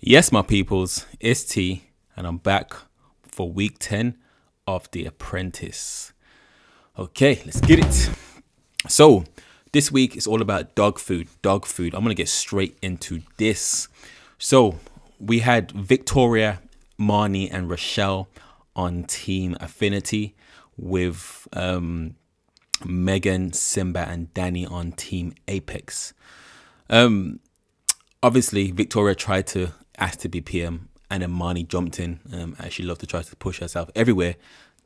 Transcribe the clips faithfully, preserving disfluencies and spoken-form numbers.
Yes, my peoples, it's T, and I'm back for week ten of The Apprentice. Okay, let's get it. So this week is all about dog food, dog food. I'm going to get straight into this. So we had Victoria, Marnie, and Rochelle on Team Affinity with um, Megan, Simba, and Danny on Team Apex. Um, obviously, Victoria tried to asked to be P M, and then Marnie jumped in. Um, as she loved to try to push herself everywhere,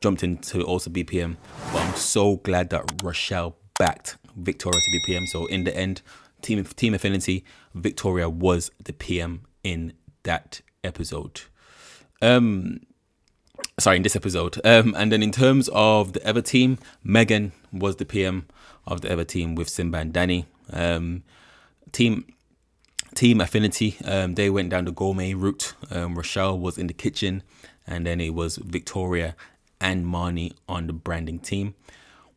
jumped in to also be P M. But I'm so glad that Rochelle backed Victoria to be P M. So in the end, Team Team Affinity, Victoria was the P M in that episode. Um, sorry, in this episode. Um, and then in terms of the Ever team, Megan was the P M of the Ever team with Simba and Danny. Um, team. Team Affinity, um, they went down the gourmet route. Um, Rochelle was in the kitchen, and then it was Victoria and Marnie on the branding team.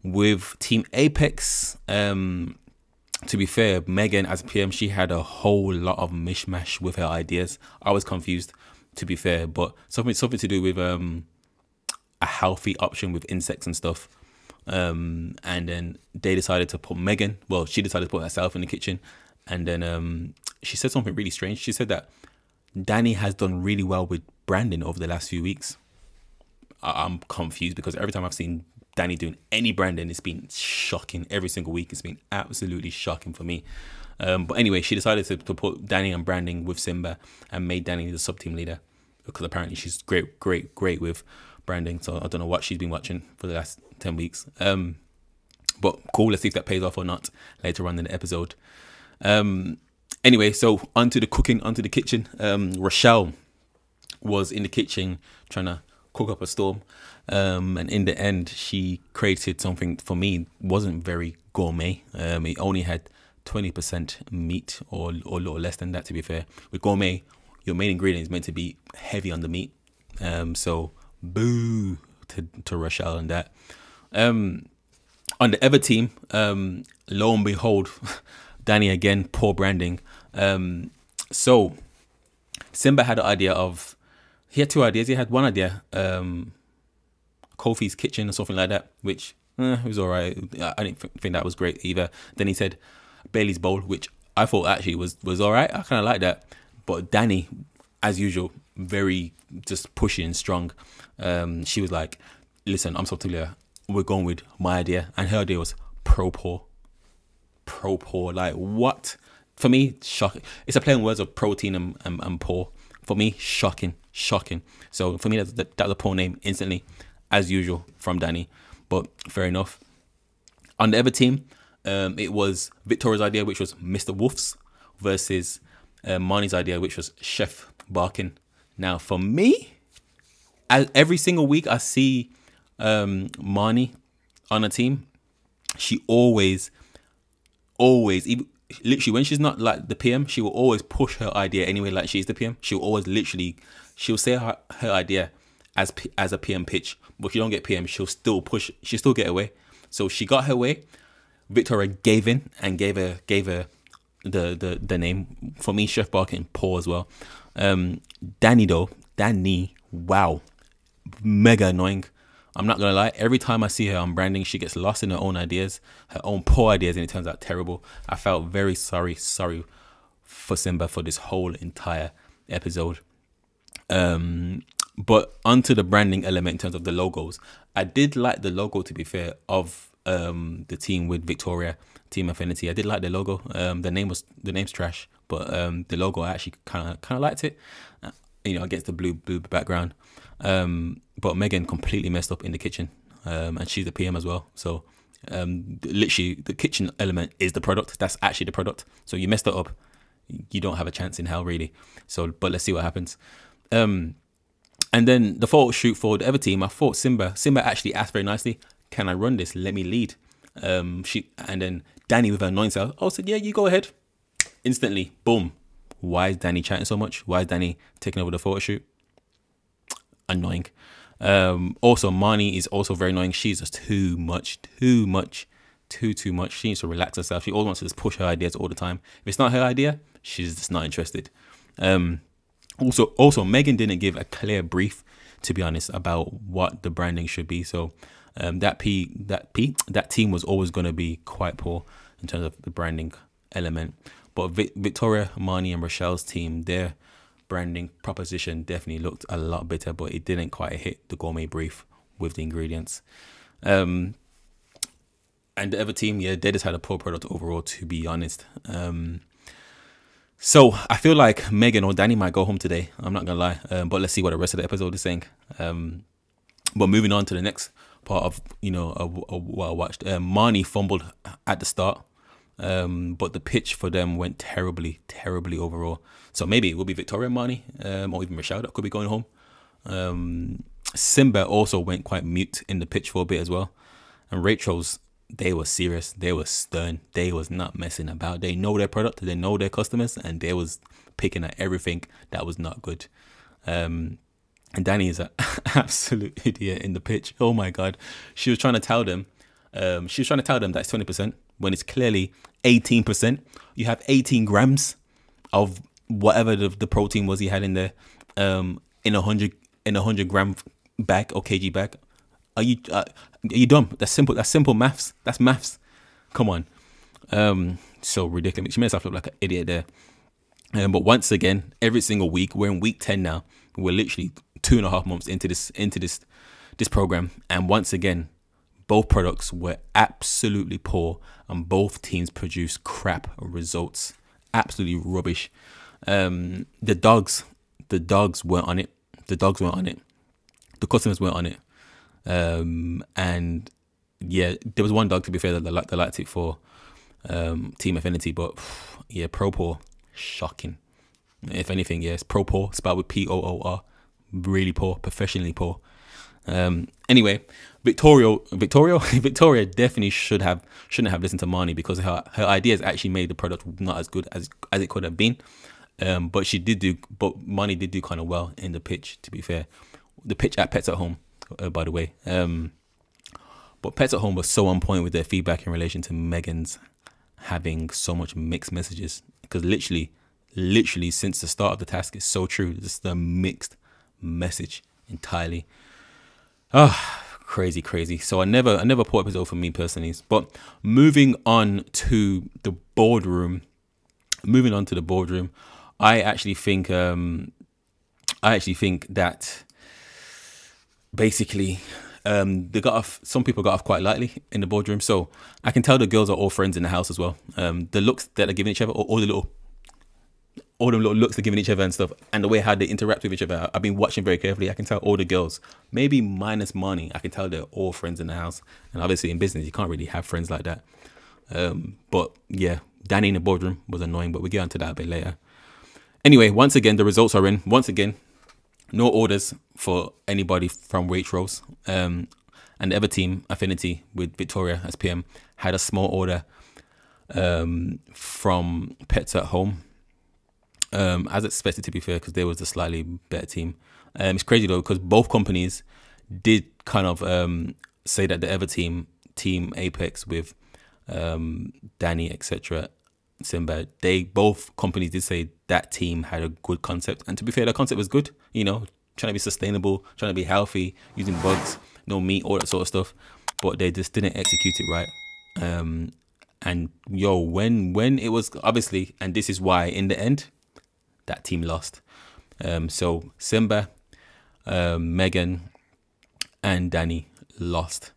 With Team Apex, um, to be fair, Megan as P M, she had a whole lot of mishmash with her ideas. I was confused, to be fair, but something something to do with um, a healthy option with insects and stuff. Um, and then they decided to put Megan, well, she decided to put herself in the kitchen. And then um, she said something really strange. She said that Danny has done really well with branding over the last few weeks. I I'm confused because every time I've seen Danny doing any branding, it's been shocking every single week. It's been absolutely shocking for me. Um, but anyway, she decided to, to put Danny on branding with Simba and made Danny the sub-team leader because apparently she's great, great, great with branding. So I don't know what she's been watching for the last ten weeks. Um, but cool, let's see if that pays off or not later on in the episode. Um, anyway, so onto the cooking, onto the kitchen. Um, Rochelle was in the kitchen trying to cook up a storm. Um, and in the end, she created something for me, wasn't very gourmet. Um, it only had twenty percent meat or, or a little less than that, to be fair. With gourmet, your main ingredient is meant to be heavy on the meat. Um, so boo to, to Rochelle and that. Um, on the Ever team, um, lo and behold, Danny again, poor branding. Um, so Simba had an idea of, he had two ideas. He had one idea, um, Kofi's kitchen or something like that, which eh, was all right. I didn't think that was great either. Then he said Bailey's bowl, which I thought actually was, was all right. I kind of like that. But Danny, as usual, very just pushy and strong. Um, she was like, listen, I'm so clear. We're going with my idea. And her idea was pro poor. Pro poor, like what? For me, shocking. It's a play on words of protein and, and, and poor. For me, shocking, shocking. So for me, that's, that, that's a poor name instantly, as usual from Danny. But fair enough. On the Ever team, um, it was Victoria's idea, which was Mr Wolf's, versus uh, Marnie's idea, which was Chef Barkin. Now for me, as every single week I see um, Marnie on a team, she always always even literally when she's not like the P M, she will always push her idea anyway, like she's the P M. She'll always literally she'll say her, her idea as P, as a P M pitch, but if you don't get P M, she'll still push, she'll still get away. So she got her way. Victoria gave in and gave her gave her the the, the name. For me, Chef Barkin, poor as well. um Danny though, Danny, wow, mega annoying. I'm not gonna lie, every time I see her on branding, she gets lost in her own ideas, her own poor ideas, and it turns out terrible. I felt very sorry, sorry for Simba for this whole entire episode. Um, but onto the branding element in terms of the logos. I did like the logo, to be fair, of um, the team with Victoria, Team Affinity. I did like the logo. Um, the name was the name's trash, but um, the logo I actually kind of kind of liked it. You know, against the blue blue background. Um, but Megan completely messed up in the kitchen, um, and she's the P M as well. So um, literally the kitchen element is the product. That's actually the product. So you messed it up, you don't have a chance in hell really. So, but let's see what happens. Um, and then the photo shoot for the Ever team, I thought Simba, Simba actually asked very nicely, can I run this? Let me lead. Um, she, and then Danny with her annoying self, oh, said, yeah, you go ahead. Instantly, boom. Why is Danny chatting so much? Why is Danny taking over the photo shoot? Annoying. Um, also, Marnie is also very annoying. She's just too much, too much, too, too much. She needs to relax herself. She always wants to just push her ideas all the time. If it's not her idea, she's just not interested. Um, Also, also Megan didn't give a clear brief, to be honest, about what the branding should be. So um, that P, that P, that team was always going to be quite poor in terms of the branding element. But Vi Victoria, Marnie, and Rochelle's team, their branding proposition definitely looked a lot better, but it didn't quite hit the gourmet brief with the ingredients. Um, and the other team, yeah, they just had a poor product overall, to be honest. Um, so I feel like Megan or Danny might go home today. I'm not going to lie, um, but let's see what the rest of the episode is saying. Um, but moving on to the next part of, you know, uh, uh, what I watched. Uh, Marnie fumbled at the start. Um, but the pitch for them went terribly, terribly overall. So maybe it will be Victoria and Marnie, um, or even Rochelle that could be going home. Um, Simba also went quite mute in the pitch for a bit as well. And Waitrose, they were serious. They were stern. They was not messing about. They know their product. They know their customers. And they was picking at everything that was not good. Um, and Danny is an absolute idiot in the pitch. Oh my God. She was trying to tell them. Um, she was trying to tell them that it's twenty percent. When it's clearly eighteen percent, you have eighteen grams of whatever the, the protein was he had in there, um, in a hundred in a hundred gram bag or kg bag. Are you uh, are you dumb? That's simple. That's simple maths. That's maths. Come on, um, so ridiculous. She made herself look like an idiot there. Um, but once again, every single week, we're in week ten now. We're literally two and a half months into this into this this program, and once again, both products were absolutely poor and both teams produced crap results. Absolutely rubbish. Um, the dogs, the dogs weren't on it. The dogs weren't on it. The customers weren't on it. Um, and yeah, there was one dog, to be fair, that they liked it for um, Team Affinity. But yeah, Pro Poor, shocking. If anything, yes, Pro Poor, spelled with P O O R. Really poor, professionally poor. Um, anyway, Victoria, Victoria, Victoria definitely should have shouldn't have listened to Marnie, because her her ideas actually made the product not as good as as it could have been. Um, but she did do, but Marnie did do kind of well in the pitch. To be fair, the pitch at Pets at Home, uh, by the way. Um, but Pets at Home was so on point with their feedback in relation to Megan's having so much mixed messages, because literally, literally since the start of the task, it's so true. It's the mixed message entirely. Ah, oh, crazy, crazy. So I never, I never poor episode for me personally. But moving on to the boardroom, moving on to the boardroom, I actually think, um, I actually think that basically, um, they got off. Some people got off quite lightly in the boardroom. So I can tell the girls are all friends in the house as well. Um, the looks that they're giving each other, all, all the little, all the little looks they're giving each other and stuff, and the way how they interact with each other. I've been watching very carefully. I can tell all the girls, maybe minus Marnie, I can tell they're all friends in the house. And obviously in business, you can't really have friends like that. Um, but yeah, Danny in the boardroom was annoying, but we'll get onto that a bit later. Anyway, once again, the results are in. Once again, no orders for anybody from Waitrose. Um, and the other team, Affinity, with Victoria as P M, had a small order um, from Pets at Home. Um, as expected, to be fair, because there was a slightly better team. Um, it's crazy though, because both companies did kind of um, say that the other team, Team Apex with um, Danny, et cetera, Simba, they both companies did say that team had a good concept. And to be fair, the concept was good. You know, trying to be sustainable, trying to be healthy, using bugs, no meat, all that sort of stuff. But they just didn't execute it right. Um, and yo, when when it was obviously, and this is why in the end, that team lost. Um, so Simba, um, Megan, and Danny lost.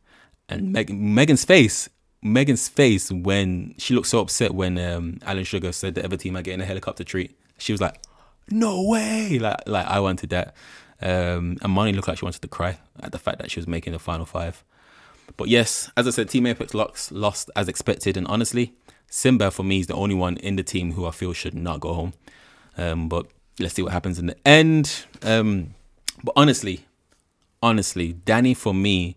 And Meg Megan's face, Megan's face when she looked so upset when um, Alan Sugar said the other team are getting a helicopter treat. She was like, "No way!" Like, like I wanted that. Um, and Marnie looked like she wanted to cry at the fact that she was making the final five. But yes, as I said, Team Apex lost, lost as expected. And honestly, Simba for me is the only one in the team who I feel should not go home. Um, but let's see what happens in the end. Um, but honestly, honestly, Danny for me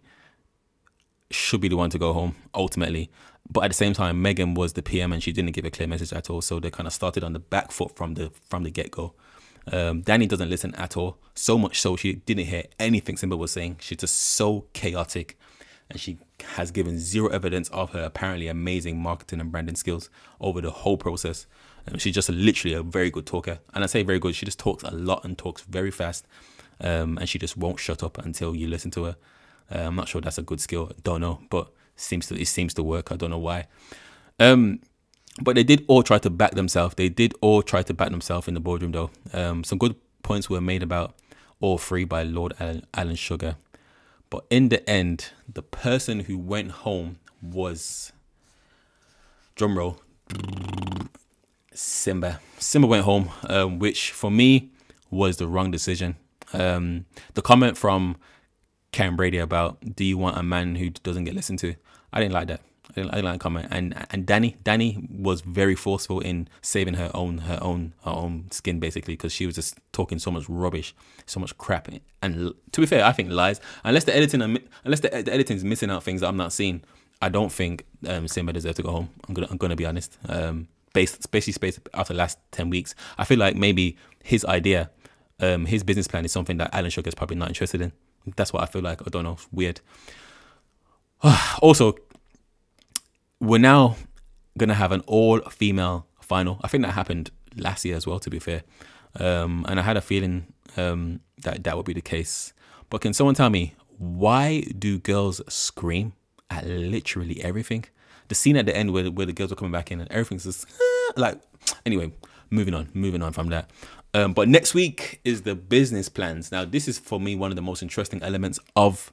should be the one to go home ultimately. But at the same time, Megan was the P M and she didn't give a clear message at all. So they kind of started on the back foot from the from the get go. Um, Danny doesn't listen at all. So much so she didn't hear anything Simba was saying. She's just so chaotic, and she has given zero evidence of her apparently amazing marketing and branding skills over the whole process. Um, she's just literally a very good talker. And I say very good, she just talks a lot and talks very fast. Um, and she just won't shut up until you listen to her. Uh, I'm not sure that's a good skill. I don't know, but seems to, it seems to work. I don't know why. Um, but they did all try to back themselves. They did all try to back themselves in the boardroom, though. Um, some good points were made about all three by Lord Alan, Alan Sugar. But in the end, the person who went home was, drumroll, Simba. Simba went home, um, which for me was the wrong decision. Um, the comment from Karen Brady about, do you want a man who doesn't get listened to? I didn't like that. I didn't, I didn't like that comment. And and Danny, Danny was very forceful in saving her own her own her own skin, basically, because she was just talking so much rubbish, so much crap. And to be fair, I think lies. Unless the editing, unless the, the editing is missing out things that I'm not seeing, I don't think um, Simba deserves to go home. I'm gonna I'm gonna be honest. Um, based especially space after the last ten weeks, I feel like maybe his idea. Um, his business plan is something that Alan Sugar is probably not interested in. That's what I feel like. I don't know. It's weird. Also, we're now going to have an all-female final. I think that happened last year as well, to be fair. Um, and I had a feeling um, that that would be the case. But can someone tell me, why do girls scream at literally everything? The scene at the end where, where the girls are coming back in and everything's just like... Anyway, moving on. Moving on from that. Um, but next week is the business plans. Now, this is for me one of the most interesting elements of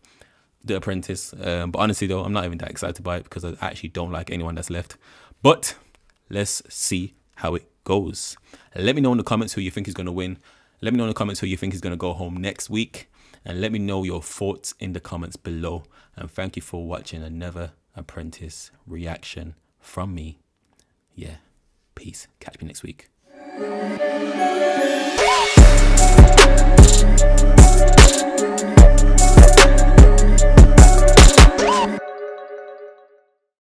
The Apprentice. Um, but honestly, though, I'm not even that excited by it because I actually don't like anyone that's left. But let's see how it goes. Let me know in the comments who you think is going to win. Let me know in the comments who you think is going to go home next week. And let me know your thoughts in the comments below. And thank you for watching another Apprentice reaction from me. Yeah, peace. Catch me next week.